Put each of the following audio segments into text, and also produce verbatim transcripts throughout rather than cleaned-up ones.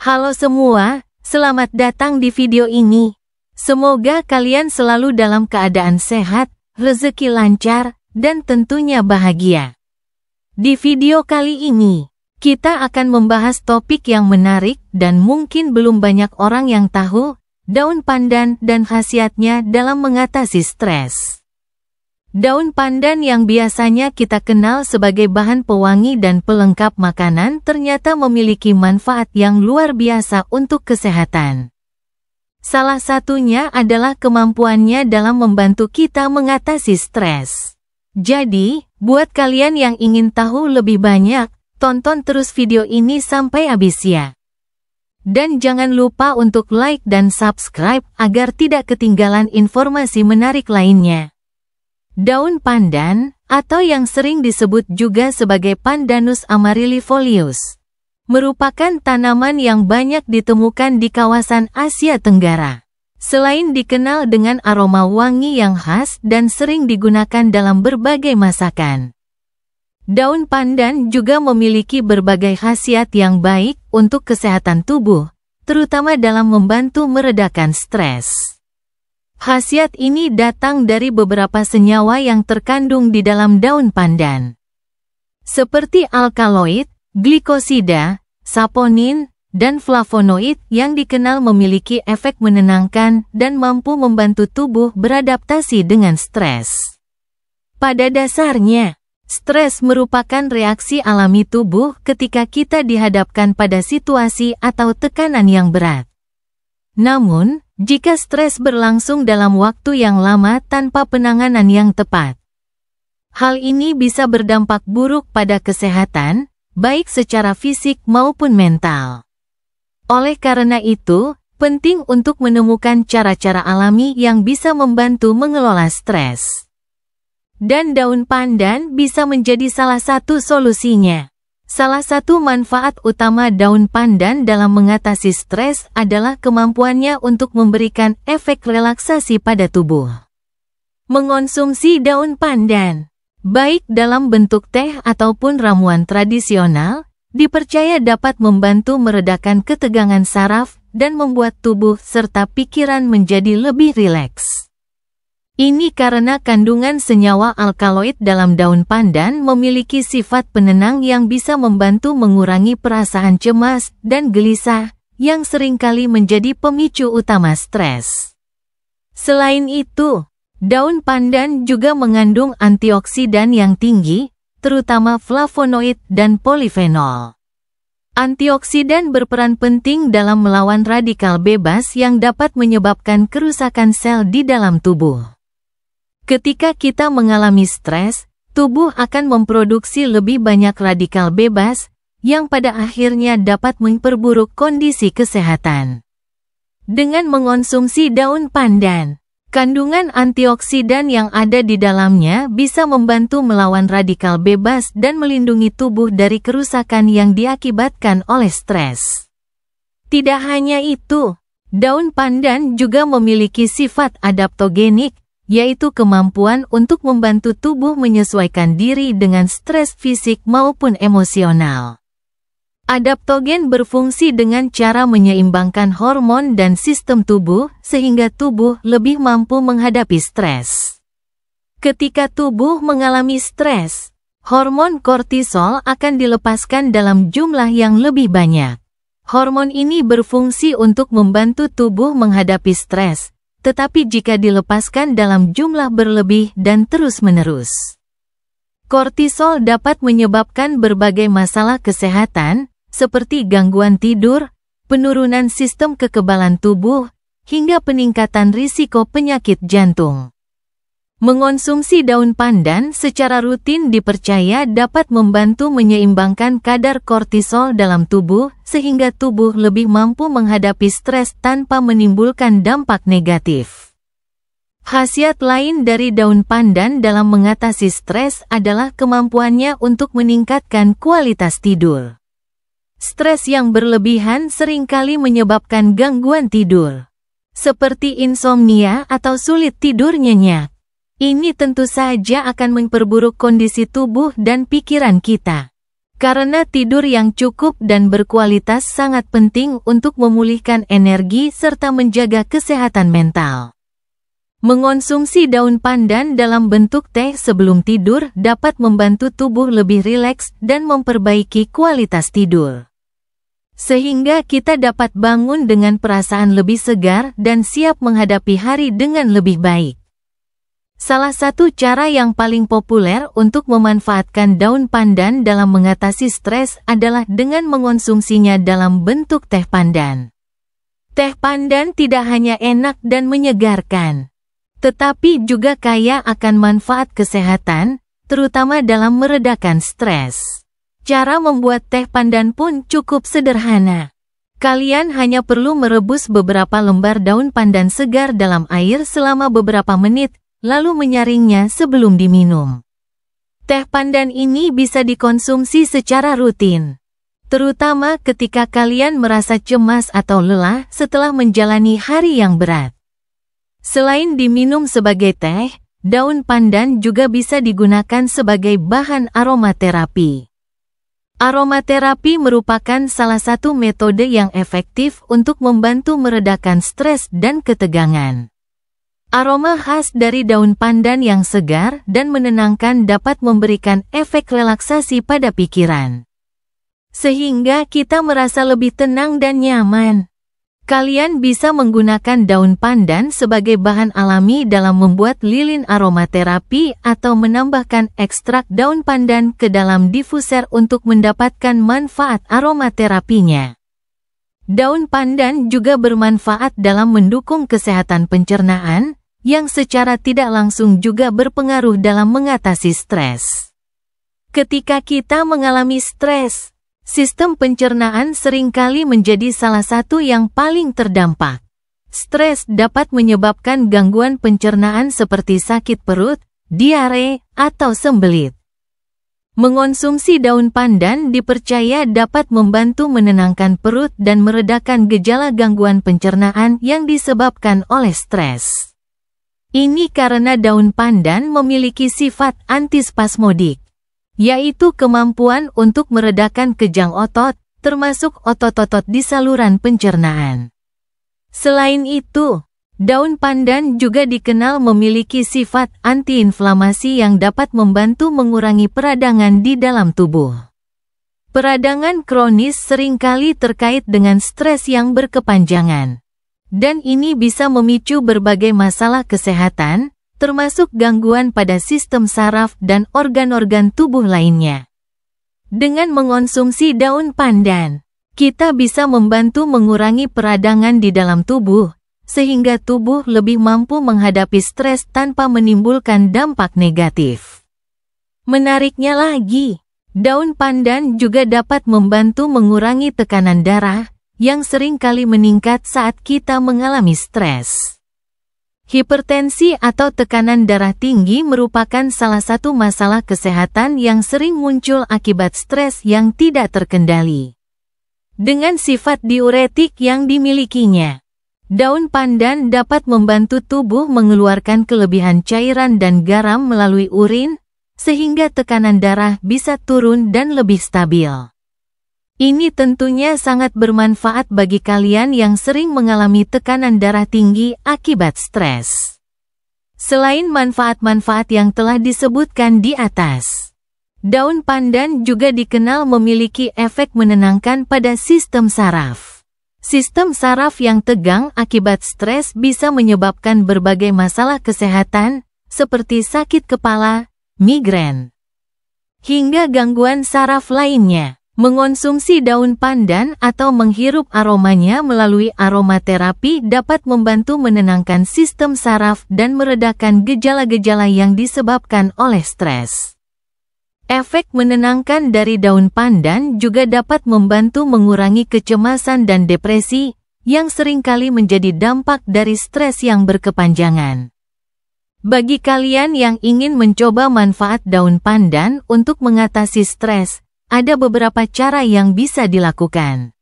Halo semua, selamat datang di video ini. Semoga kalian selalu dalam keadaan sehat, rezeki lancar, dan tentunya bahagia. Di video kali ini, kita akan membahas topik yang menarik dan mungkin belum banyak orang yang tahu, daun pandan dan khasiatnya dalam mengatasi stres. Daun pandan yang biasanya kita kenal sebagai bahan pewangi dan pelengkap makanan ternyata memiliki manfaat yang luar biasa untuk kesehatan. Salah satunya adalah kemampuannya dalam membantu kita mengatasi stres. Jadi, buat kalian yang ingin tahu lebih banyak, tonton terus video ini sampai habis ya. Dan jangan lupa untuk like dan subscribe agar tidak ketinggalan informasi menarik lainnya. Daun pandan, atau yang sering disebut juga sebagai Pandanus amaryllifolius, merupakan tanaman yang banyak ditemukan di kawasan Asia Tenggara. Selain dikenal dengan aroma wangi yang khas dan sering digunakan dalam berbagai masakan, daun pandan juga memiliki berbagai khasiat yang baik untuk kesehatan tubuh, terutama dalam membantu meredakan stres. Khasiat ini datang dari beberapa senyawa yang terkandung di dalam daun pandan, seperti alkaloid, glikosida, saponin, dan flavonoid yang dikenal memiliki efek menenangkan dan mampu membantu tubuh beradaptasi dengan stres. Pada dasarnya, stres merupakan reaksi alami tubuh ketika kita dihadapkan pada situasi atau tekanan yang berat. Namun, jika stres berlangsung dalam waktu yang lama tanpa penanganan yang tepat, hal ini bisa berdampak buruk pada kesehatan, baik secara fisik maupun mental. Oleh karena itu, penting untuk menemukan cara-cara alami yang bisa membantu mengelola stres. Dan daun pandan bisa menjadi salah satu solusinya. Salah satu manfaat utama daun pandan dalam mengatasi stres adalah kemampuannya untuk memberikan efek relaksasi pada tubuh. Mengonsumsi daun pandan, baik dalam bentuk teh ataupun ramuan tradisional, dipercaya dapat membantu meredakan ketegangan saraf dan membuat tubuh serta pikiran menjadi lebih rileks. Ini karena kandungan senyawa alkaloid dalam daun pandan memiliki sifat penenang yang bisa membantu mengurangi perasaan cemas dan gelisah yang seringkali menjadi pemicu utama stres. Selain itu, daun pandan juga mengandung antioksidan yang tinggi, terutama flavonoid dan polifenol. Antioksidan berperan penting dalam melawan radikal bebas yang dapat menyebabkan kerusakan sel di dalam tubuh. Ketika kita mengalami stres, tubuh akan memproduksi lebih banyak radikal bebas, yang pada akhirnya dapat memperburuk kondisi kesehatan. Dengan mengonsumsi daun pandan, kandungan antioksidan yang ada di dalamnya bisa membantu melawan radikal bebas dan melindungi tubuh dari kerusakan yang diakibatkan oleh stres. Tidak hanya itu, daun pandan juga memiliki sifat adaptogenik, yaitu kemampuan untuk membantu tubuh menyesuaikan diri dengan stres fisik maupun emosional. Adaptogen berfungsi dengan cara menyeimbangkan hormon dan sistem tubuh sehingga tubuh lebih mampu menghadapi stres. Ketika tubuh mengalami stres, hormon kortisol akan dilepaskan dalam jumlah yang lebih banyak. Hormon ini berfungsi untuk membantu tubuh menghadapi stres, tetapi jika dilepaskan dalam jumlah berlebih dan terus-menerus, kortisol dapat menyebabkan berbagai masalah kesehatan, seperti gangguan tidur, penurunan sistem kekebalan tubuh, hingga peningkatan risiko penyakit jantung. Mengonsumsi daun pandan secara rutin dipercaya dapat membantu menyeimbangkan kadar kortisol dalam tubuh sehingga tubuh lebih mampu menghadapi stres tanpa menimbulkan dampak negatif. Khasiat lain dari daun pandan dalam mengatasi stres adalah kemampuannya untuk meningkatkan kualitas tidur. Stres yang berlebihan seringkali menyebabkan gangguan tidur, seperti insomnia atau sulit tidur nyenyak. Ini tentu saja akan memperburuk kondisi tubuh dan pikiran kita. Karena tidur yang cukup dan berkualitas sangat penting untuk memulihkan energi serta menjaga kesehatan mental. Mengonsumsi daun pandan dalam bentuk teh sebelum tidur dapat membantu tubuh lebih rileks dan memperbaiki kualitas tidur. Sehingga kita dapat bangun dengan perasaan lebih segar dan siap menghadapi hari dengan lebih baik. Salah satu cara yang paling populer untuk memanfaatkan daun pandan dalam mengatasi stres adalah dengan mengonsumsinya dalam bentuk teh pandan. Teh pandan tidak hanya enak dan menyegarkan, tetapi juga kaya akan manfaat kesehatan, terutama dalam meredakan stres. Cara membuat teh pandan pun cukup sederhana. Kalian hanya perlu merebus beberapa lembar daun pandan segar dalam air selama beberapa menit, lalu menyaringnya sebelum diminum. Teh pandan ini bisa dikonsumsi secara rutin, terutama ketika kalian merasa cemas atau lelah setelah menjalani hari yang berat. Selain diminum sebagai teh, daun pandan juga bisa digunakan sebagai bahan aromaterapi. Aromaterapi merupakan salah satu metode yang efektif untuk membantu meredakan stres dan ketegangan. Aroma khas dari daun pandan yang segar dan menenangkan dapat memberikan efek relaksasi pada pikiran, sehingga kita merasa lebih tenang dan nyaman. Kalian bisa menggunakan daun pandan sebagai bahan alami dalam membuat lilin aromaterapi atau menambahkan ekstrak daun pandan ke dalam diffuser untuk mendapatkan manfaat aromaterapinya. Daun pandan juga bermanfaat dalam mendukung kesehatan pencernaan, yang secara tidak langsung juga berpengaruh dalam mengatasi stres. Ketika kita mengalami stres, sistem pencernaan seringkali menjadi salah satu yang paling terdampak. Stres dapat menyebabkan gangguan pencernaan seperti sakit perut, diare, atau sembelit. Mengonsumsi daun pandan dipercaya dapat membantu menenangkan perut dan meredakan gejala gangguan pencernaan yang disebabkan oleh stres. Ini karena daun pandan memiliki sifat antispasmodik, yaitu kemampuan untuk meredakan kejang otot, termasuk otot-otot di saluran pencernaan. Selain itu, daun pandan juga dikenal memiliki sifat antiinflamasi yang dapat membantu mengurangi peradangan di dalam tubuh. Peradangan kronis seringkali terkait dengan stres yang berkepanjangan, dan ini bisa memicu berbagai masalah kesehatan, termasuk gangguan pada sistem saraf dan organ-organ tubuh lainnya. Dengan mengonsumsi daun pandan, kita bisa membantu mengurangi peradangan di dalam tubuh, sehingga tubuh lebih mampu menghadapi stres tanpa menimbulkan dampak negatif. Menariknya lagi, daun pandan juga dapat membantu mengurangi tekanan darah, yang seringkali meningkat saat kita mengalami stres. Hipertensi atau tekanan darah tinggi merupakan salah satu masalah kesehatan yang sering muncul akibat stres yang tidak terkendali. Dengan sifat diuretik yang dimilikinya, daun pandan dapat membantu tubuh mengeluarkan kelebihan cairan dan garam melalui urin, sehingga tekanan darah bisa turun dan lebih stabil. Ini tentunya sangat bermanfaat bagi kalian yang sering mengalami tekanan darah tinggi akibat stres. Selain manfaat-manfaat yang telah disebutkan di atas, daun pandan juga dikenal memiliki efek menenangkan pada sistem saraf. Sistem saraf yang tegang akibat stres bisa menyebabkan berbagai masalah kesehatan, seperti sakit kepala, migrain, hingga gangguan saraf lainnya. Mengonsumsi daun pandan atau menghirup aromanya melalui aromaterapi dapat membantu menenangkan sistem saraf dan meredakan gejala-gejala yang disebabkan oleh stres. Efek menenangkan dari daun pandan juga dapat membantu mengurangi kecemasan dan depresi, yang seringkali menjadi dampak dari stres yang berkepanjangan. Bagi kalian yang ingin mencoba manfaat daun pandan untuk mengatasi stres, ada beberapa cara yang bisa dilakukan.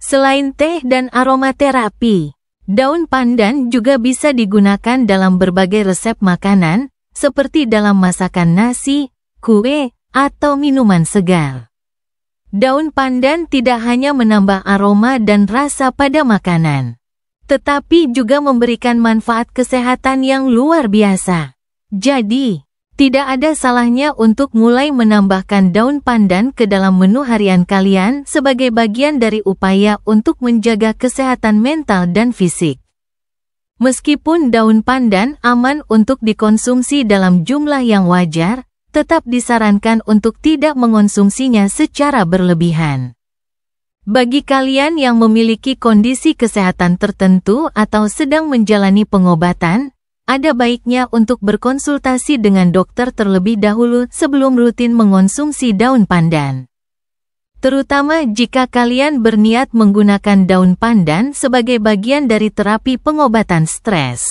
Selain teh dan aromaterapi, daun pandan juga bisa digunakan dalam berbagai resep makanan, seperti dalam masakan nasi, kue, atau minuman segar. Daun pandan tidak hanya menambah aroma dan rasa pada makanan, tetapi juga memberikan manfaat kesehatan yang luar biasa. Jadi, tidak ada salahnya untuk mulai menambahkan daun pandan ke dalam menu harian kalian sebagai bagian dari upaya untuk menjaga kesehatan mental dan fisik. Meskipun daun pandan aman untuk dikonsumsi dalam jumlah yang wajar, tetap disarankan untuk tidak mengonsumsinya secara berlebihan. Bagi kalian yang memiliki kondisi kesehatan tertentu atau sedang menjalani pengobatan, ada baiknya untuk berkonsultasi dengan dokter terlebih dahulu sebelum rutin mengonsumsi daun pandan. Terutama jika kalian berniat menggunakan daun pandan sebagai bagian dari terapi pengobatan stres.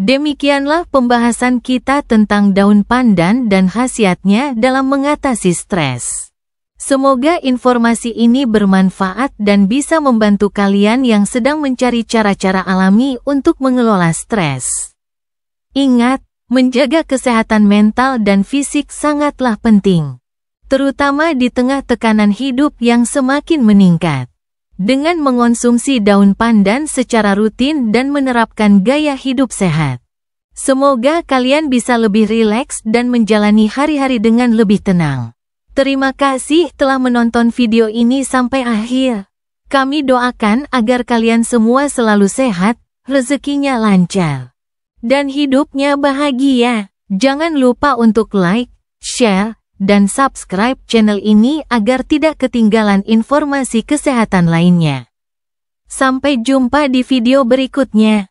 Demikianlah pembahasan kita tentang daun pandan dan khasiatnya dalam mengatasi stres. Semoga informasi ini bermanfaat dan bisa membantu kalian yang sedang mencari cara-cara alami untuk mengelola stres. Ingat, menjaga kesehatan mental dan fisik sangatlah penting, terutama di tengah tekanan hidup yang semakin meningkat. Dengan mengonsumsi daun pandan secara rutin dan menerapkan gaya hidup sehat, semoga kalian bisa lebih rileks dan menjalani hari-hari dengan lebih tenang. Terima kasih telah menonton video ini sampai akhir. Kami doakan agar kalian semua selalu sehat, rezekinya lancar, dan hidupnya bahagia. Jangan lupa untuk like, share, dan subscribe channel ini agar tidak ketinggalan informasi kesehatan lainnya. Sampai jumpa di video berikutnya.